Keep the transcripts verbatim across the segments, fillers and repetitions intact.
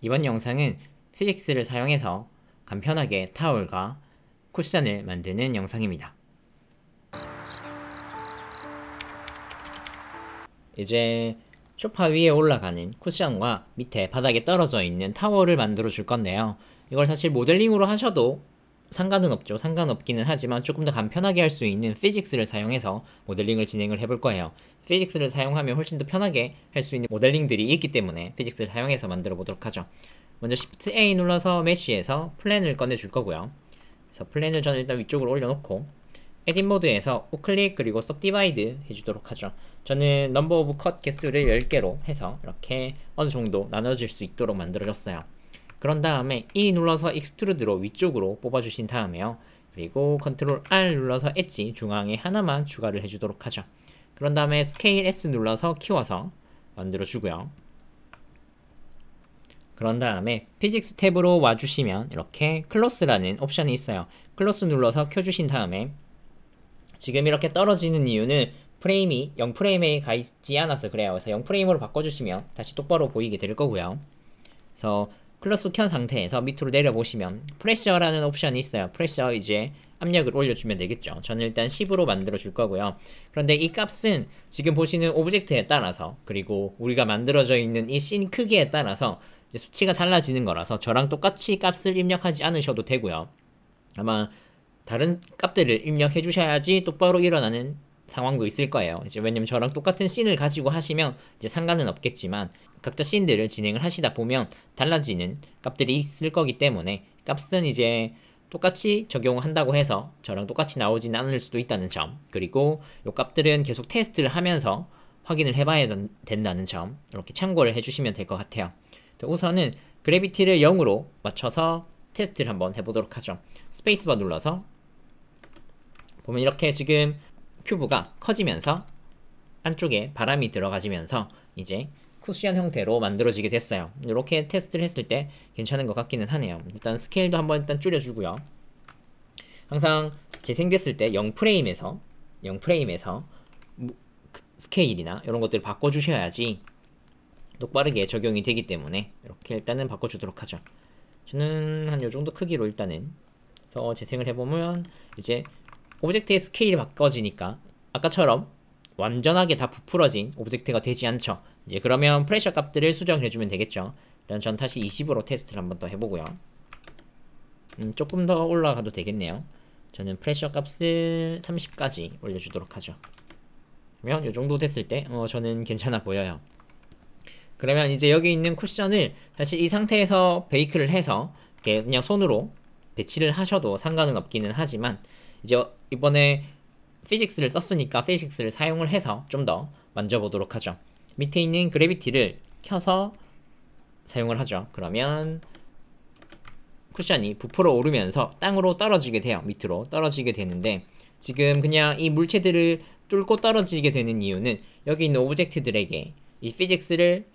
이번 영상은 피직스를 사용해서 간편하게 타올과 쿠션을 만드는 영상입니다. 이제 소파 위에 올라가는 쿠션과 밑에 바닥에 떨어져 있는 타월을 만들어 줄 건데요. 이걸 사실 모델링으로 하셔도 상관은 없죠. 상관없기는 하지만 조금 더 간편하게 할 수 있는 피직스를 사용해서 모델링을 진행을 해볼 거예요. 피직스를 사용하면 훨씬 더 편하게 할 수 있는 모델링들이 있기 때문에 피직스를 사용해서 만들어 보도록 하죠. 먼저 Shift 에이 눌러서 메쉬에서 플랜을 꺼내 줄 거고요. 그래서 플랜을 저는 일단 위쪽으로 올려놓고 에딧 모드에서 우클릭 그리고 Subdivide 해주도록 하죠. 저는 넘버 오브 컷 개수를 열 개로 해서 이렇게 어느 정도 나눠질 수 있도록 만들어졌어요. 그런 다음에 E 눌러서 익스트루드로 위쪽으로 뽑아주신 다음에요. 그리고 컨트롤 알 눌러서 엣지 중앙에 하나만 추가를 해주도록 하죠. 그런 다음에 스케일 에스 눌러서 키워서 만들어주고요. 그런 다음에 피직스 탭으로 와주시면 이렇게 클로스라는 옵션이 있어요. 클로스 눌러서 켜주신 다음에 지금 이렇게 떨어지는 이유는 프레임이 영 프레임에 가 있지 않아서 그래요. 그래서 영 프레임으로 바꿔주시면 다시 똑바로 보이게 될 거고요. 그래서 클로스 켠 상태에서 밑으로 내려보시면 프레셔라는 옵션이 있어요. 프레셔 이제 압력을 올려주면 되겠죠. 저는 일단 십으로 만들어줄 거고요. 그런데 이 값은 지금 보시는 오브젝트에 따라서 그리고 우리가 만들어져 있는 이 씬 크기에 따라서 이제 수치가 달라지는 거라서 저랑 똑같이 값을 입력하지 않으셔도 되고요. 아마 다른 값들을 입력해 주셔야지 똑바로 일어나는 상황도 있을 거예요. 이제 왜냐면 저랑 똑같은 씬을 가지고 하시면 이제 상관은 없겠지만 각자 씬들을 진행을 하시다 보면 달라지는 값들이 있을 거기 때문에 값은 이제 똑같이 적용한다고 해서 저랑 똑같이 나오진 않을 수도 있다는 점, 그리고 요 값들은 계속 테스트를 하면서 확인을 해봐야 된다는 점, 이렇게 참고를 해주시면 될 것 같아요. 우선은 그래비티를 영으로 맞춰서 테스트를 한번 해보도록 하죠. 스페이스바 눌러서 보면 이렇게 지금 큐브가 커지면서 안쪽에 바람이 들어가지면서 이제 쿠션 형태로 만들어지게 됐어요. 이렇게 테스트를 했을 때 괜찮은 것 같기는 하네요. 일단 스케일도 한번 일단 줄여주고요. 항상 재생됐을 때 영 프레임에서 영 프레임에서 스케일이나 이런 것들을 바꿔주셔야지 똑바르게 적용이 되기 때문에 이렇게 일단은 바꿔주도록 하죠. 저는 한 요정도 크기로 일단은 더 재생을 해보면 이제 오브젝트의 스케일이 바꿔지니까 아까처럼 완전하게 다 부풀어진 오브젝트가 되지 않죠. 이제 그러면 프레셔 값들을 수정해주면 되겠죠. 일단 전 다시 이십으로 테스트를 한번 더 해보고요. 음, 조금 더 올라가도 되겠네요. 저는 프레셔 값을 삼십까지 올려주도록 하죠. 그러면 요정도 됐을 때 어, 저는 괜찮아 보여요. 그러면 이제 여기 있는 쿠션을 사실 이 상태에서 베이크를 해서 그냥 손으로 배치를 하셔도 상관은 없기는 하지만 이제 이번에 피직스를 썼으니까 피직스를 사용을 해서 좀 더 만져보도록 하죠. 밑에 있는 그래비티를 켜서 사용을 하죠. 그러면 쿠션이 부풀어 오르면서 땅으로 떨어지게 돼요. 밑으로 떨어지게 되는데 지금 그냥 이 물체들을 뚫고 떨어지게 되는 이유는 여기 있는 오브젝트들에게 이 피직스를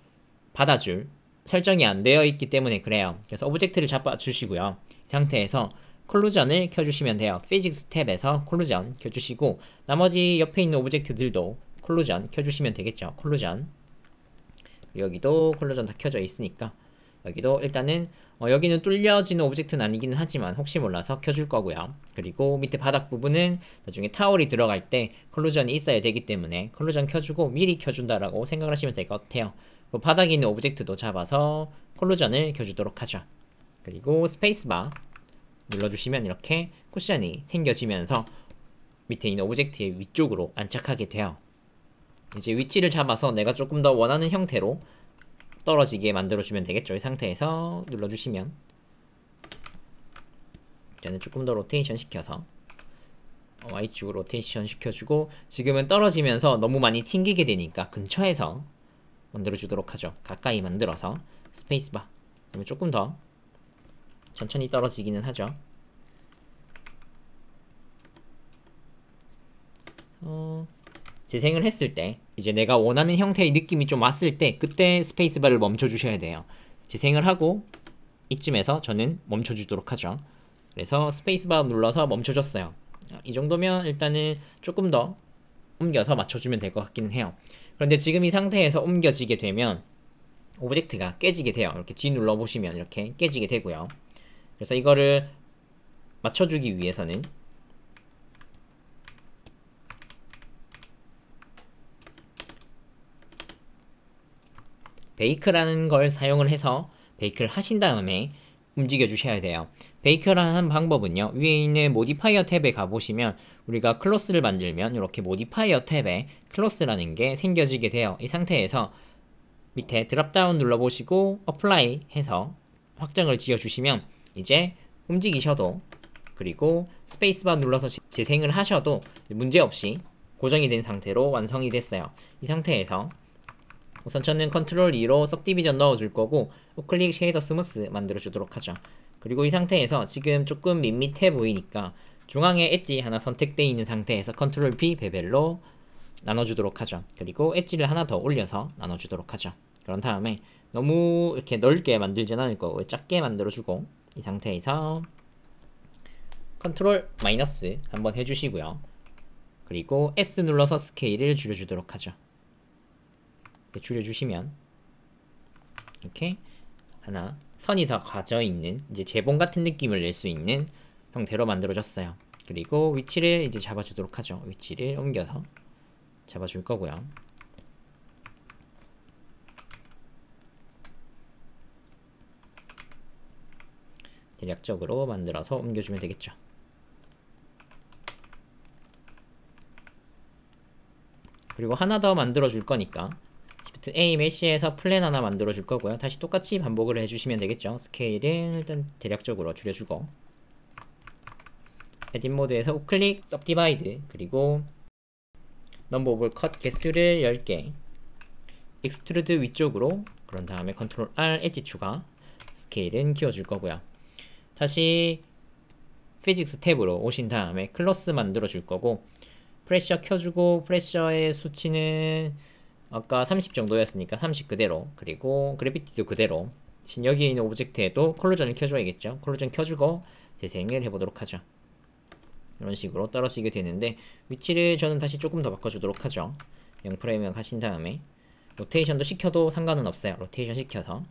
받아줄 설정이 안 되어 있기 때문에 그래요. 그래서 오브젝트를 잡아주시고요. 이 상태에서 콜루전을 켜주시면 돼요. 피직스 탭에서 콜루전 켜주시고 나머지 옆에 있는 오브젝트들도 콜루전 켜주시면 되겠죠. 콜루전 여기도 콜루전 다 켜져 있으니까 여기도 일단은 어 여기는 뚫려지는 오브젝트는 아니기는 하지만 혹시 몰라서 켜줄 거고요. 그리고 밑에 바닥 부분은 나중에 타월이 들어갈 때 콜루전이 있어야 되기 때문에 콜루전 켜주고 미리 켜준다라고 생각하시면 될 것 같아요. 바닥에 있는 오브젝트도 잡아서 콜루전을 켜주도록 하죠. 그리고 스페이스바 눌러주시면 이렇게 쿠션이 생겨지면서 밑에 있는 오브젝트의 위쪽으로 안착하게 돼요. 이제 위치를 잡아서 내가 조금 더 원하는 형태로 떨어지게 만들어주면 되겠죠. 이 상태에서 눌러주시면 이제는 조금 더 로테이션 시켜서 Y축으로 로테이션 시켜주고 지금은 떨어지면서 너무 많이 튕기게 되니까 근처에서 만들어주도록 하죠. 가까이 만들어서 스페이스바 그러면 조금 더 천천히 떨어지기는 하죠. 어, 재생을 했을 때 이제 내가 원하는 형태의 느낌이 좀 왔을 때 그때 스페이스바를 멈춰 주셔야 돼요. 재생을 하고 이쯤에서 저는 멈춰 주도록 하죠. 그래서 스페이스바 눌러서 멈춰 줬어요. 이 정도면 일단은 조금 더 옮겨서 맞춰주면 될 것 같기는 해요. 그런데 지금 이 상태에서 옮겨지게 되면 오브젝트가 깨지게 돼요. 이렇게 뒤 눌러보시면 이렇게 깨지게 되고요. 그래서 이거를 맞춰주기 위해서는 베이크라는 걸 사용을 해서 베이크를 하신 다음에 움직여 주셔야 돼요. 베이크를 하는 방법은요, 위에 있는 모디파이어 탭에 가보시면 우리가 클러스를 만들면 이렇게 모디파이어 탭에 클러스라는 게 생겨지게 돼요. 이 상태에서 밑에 드랍다운 눌러보시고 어플라이 해서 확정을 지어주시면 이제 움직이셔도, 그리고 스페이스바 눌러서 재생을 하셔도 문제없이 고정이 된 상태로 완성이 됐어요. 이 상태에서 우선 저는 컨트롤 이로 섭디비전 넣어줄 거고 우클릭 쉐이더 스무스 만들어주도록 하죠. 그리고 이 상태에서 지금 조금 밋밋해 보이니까 중앙에 엣지 하나 선택되어 있는 상태에서 컨트롤 비 베벨로 나눠주도록 하죠. 그리고 엣지를 하나 더 올려서 나눠주도록 하죠. 그런 다음에 너무 이렇게 넓게 만들진 않을 거고 작게 만들어주고, 이 상태에서 컨트롤 마이너스 한번 해주시고요. 그리고 에스 눌러서 스케일을 줄여주도록 하죠. 줄여주시면 이렇게 하나 선이 더 가져있는, 이제 재봉 같은 느낌을 낼 수 있는 형태로 만들어졌어요. 그리고 위치를 이제 잡아주도록 하죠. 위치를 옮겨서 잡아줄 거고요. 대략적으로 만들어서 옮겨주면 되겠죠. 그리고 하나 더 만들어줄 거니까 시프트 에이 메쉬에서 플랜 하나 만들어줄 거고요. 다시 똑같이 반복을 해주시면 되겠죠. 스케일은 일단 대략적으로 줄여주고, 에딧 모드에서 우클릭, 섭디바이드, 그리고 넘버 오브 컷 개수를 열 개, 익스트루드 위쪽으로, 그런 다음에 컨트롤 알 엣지 추가, 스케일은 키워줄 거고요. 다시 피직스 탭으로 오신 다음에 클러스 만들어줄 거고, 프레셔 켜주고 프레셔의 수치는 아까 삼십 정도였으니까 삼십 그대로, 그리고 그래비티도 그대로, 대신 여기 있는 오브젝트에도 콜루전을 켜줘야겠죠. 콜루전 켜주고 재생을 해보도록 하죠. 이런 식으로 떨어지게 되는데 위치를 저는 다시 조금 더 바꿔주도록 하죠. 영 프레임을 하신 다음에 로테이션도 시켜도 상관은 없어요. 로테이션 시켜서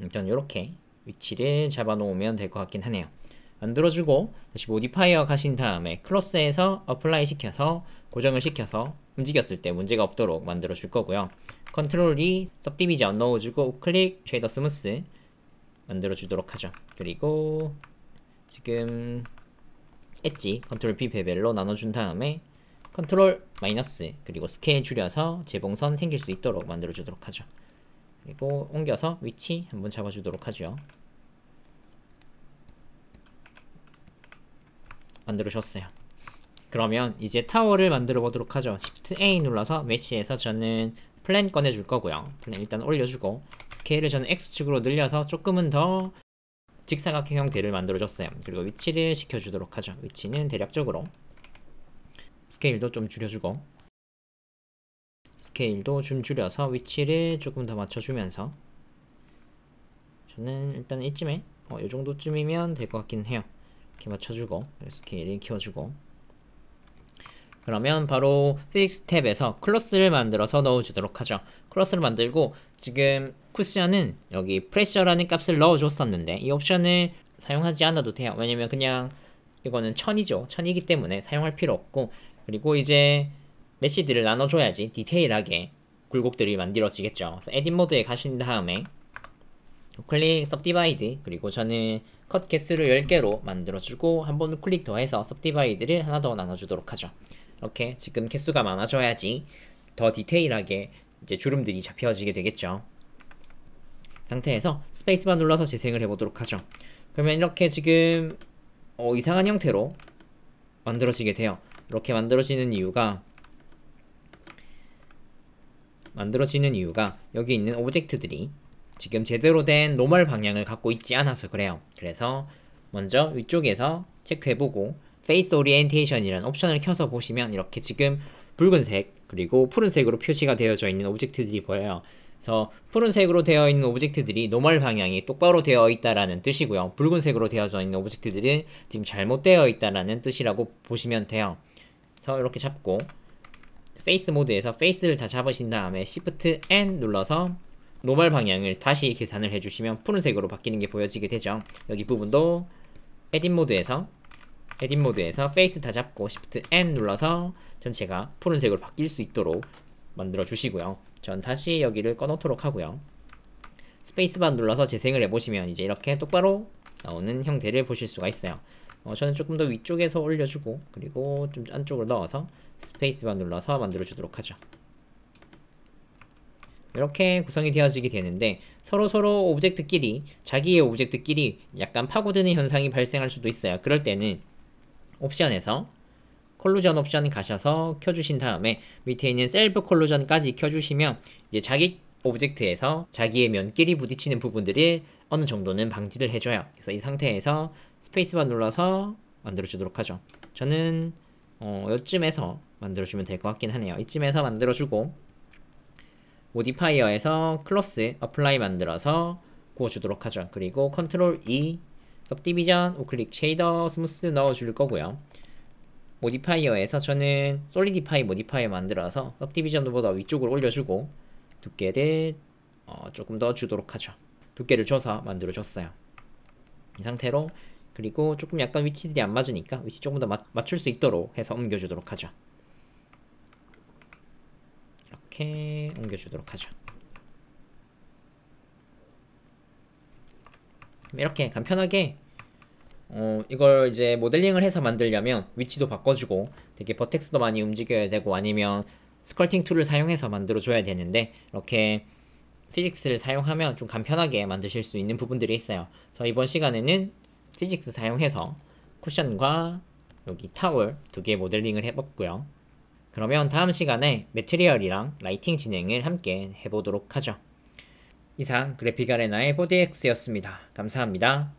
일단 요렇게 위치를 잡아놓으면 될 것 같긴 하네요. 만들어주고 다시 모디파이어 가신 다음에 클러스에서 어플라이 시켜서 고정을 시켜서 움직였을 때 문제가 없도록 만들어줄 거고요. 컨트롤 이 섭디비전 넣어주고 우클릭 쉐이더 스무스 만들어주도록 하죠. 그리고 지금 엣지 컨트롤 비 베벨로 나눠준 다음에 컨트롤 마이너스, 그리고 스케일 줄여서 재봉선 생길 수 있도록 만들어주도록 하죠. 그리고 옮겨서 위치 한번 잡아주도록 하죠. 만들어줬어요. 그러면 이제 타워를 만들어 보도록 하죠. 시프트 에이 눌러서 메쉬에서 저는 플랜 꺼내줄 거고요. 플랜 일단 올려주고 스케일을 저는 X축으로 늘려서 조금은 더 직사각형 형태를 만들어줬어요. 그리고 위치를 시켜주도록 하죠. 위치는 대략적으로 스케일도 좀 줄여주고, 스케일도 좀 줄여서 위치를 조금 더 맞춰주면서 저는 일단 이쯤에 어, 요정도쯤이면 될 것 같긴 해요. 이렇게 맞춰주고 스케일을 키워주고, 그러면 바로 피직스 탭에서 클러스를 만들어서 넣어주도록 하죠. 클러스를 만들고 지금 쿠션은 여기 프레셔라는 값을 넣어줬었는데 이 옵션을 사용하지 않아도 돼요. 왜냐면 그냥 이거는 천이죠. 천이기 때문에 사용할 필요 없고, 그리고 이제 메시지를 나눠줘야지 디테일하게 굴곡들이 만들어지겠죠. 그래서 에딧 모드에 가신 다음에 우클릭 섭디바이드, 그리고 저는 컷 개수를 열 개로 만들어주고 한 번 우클릭 더해서 섭디바이드를 하나 더 나눠주도록 하죠. 이렇게 지금 개수가 많아져야지 더 디테일하게 이제 주름들이 잡혀지게 되겠죠. 상태에서 스페이스바 눌러서 재생을 해보도록 하죠. 그러면 이렇게 지금 어, 이상한 형태로 만들어지게 돼요. 이렇게 만들어지는 이유가 만들어지는 이유가 여기 있는 오브젝트들이 지금 제대로 된 노멀 방향을 갖고 있지 않아서 그래요. 그래서 먼저 위쪽에서 체크해보고 페이스 오리엔테이션이라는 옵션을 켜서 보시면 이렇게 지금 붉은색 그리고 푸른색으로 표시가 되어져 있는 오브젝트들이 보여요. 그래서 푸른색으로 되어 있는 오브젝트들이 노멀 방향이 똑바로 되어 있다라는 뜻이고요. 붉은색으로 되어져 있는 오브젝트들은 지금 잘못되어 있다라는 뜻이라고 보시면 돼요. 그래서 이렇게 잡고 페이스 모드에서 페이스를 다 잡으신 다음에 Shift N 눌러서 노멀 방향을 다시 계산을 해주시면 푸른색으로 바뀌는 게 보여지게 되죠. 여기 부분도 에딧 모드에서 에딧 모드에서 페이스 다 잡고 Shift N 눌러서 전체가 푸른색으로 바뀔 수 있도록 만들어 주시고요. 전 다시 여기를 꺼놓도록 하고요. 스페이스바 눌러서 재생을 해보시면 이제 이렇게 똑바로 나오는 형태를 보실 수가 있어요. 어, 저는 조금 더 위쪽에서 올려주고 그리고 좀 안쪽으로 넣어서 스페이스바 눌러서 만들어 주도록 하죠. 이렇게 구성이 되어지게 되는데 서로서로 오브젝트끼리 자기의 오브젝트끼리 약간 파고드는 현상이 발생할 수도 있어요. 그럴 때는 옵션에서 콜루전 옵션 가셔서 켜주신 다음에 밑에 있는 셀프 콜루전까지 켜주시면 이제 자기 오브젝트에서 자기의 면끼리 부딪히는 부분들을 어느 정도는 방지를 해줘요. 그래서 이 상태에서 스페이스바 눌러서 만들어주도록 하죠. 저는 어, 이쯤에서 만들어주면 될 것 같긴 하네요. 이쯤에서 만들어주고 모디파이어에서 클로스 어플라이 만들어서 구워주도록 하죠. 그리고 컨트롤 E 섭디비전 우클릭 쉐이더 스무스 넣어줄 거고요. 모디파이어에서 저는 솔리디파이 모디파이어 만들어서 섭디비전보다 위쪽으로 올려주고 두께를 어, 조금 더 주도록 하죠. 두께를 줘서 만들어줬어요. 이 상태로 그리고 조금 약간 위치들이 안 맞으니까 위치 조금 더 맞, 맞출 수 있도록 해서 옮겨주도록 하죠. 이렇게 옮겨주도록 하죠. 이렇게 간편하게 어, 이걸 이제 모델링을 해서 만들려면 위치도 바꿔주고 되게 버텍스도 많이 움직여야 되고 아니면 스컬팅 툴을 사용해서 만들어줘야 되는데 이렇게 피직스를 사용하면 좀 간편하게 만드실 수 있는 부분들이 있어요. 그래서 이번 시간에는 피직스 사용해서 쿠션과 여기 타월 두 개의 모델링을 해봤고요. 그러면 다음 시간에 매트리얼이랑 라이팅 진행을 함께 해보도록 하죠. 이상 그래픽 아레나의 포디엑스였습니다. 감사합니다.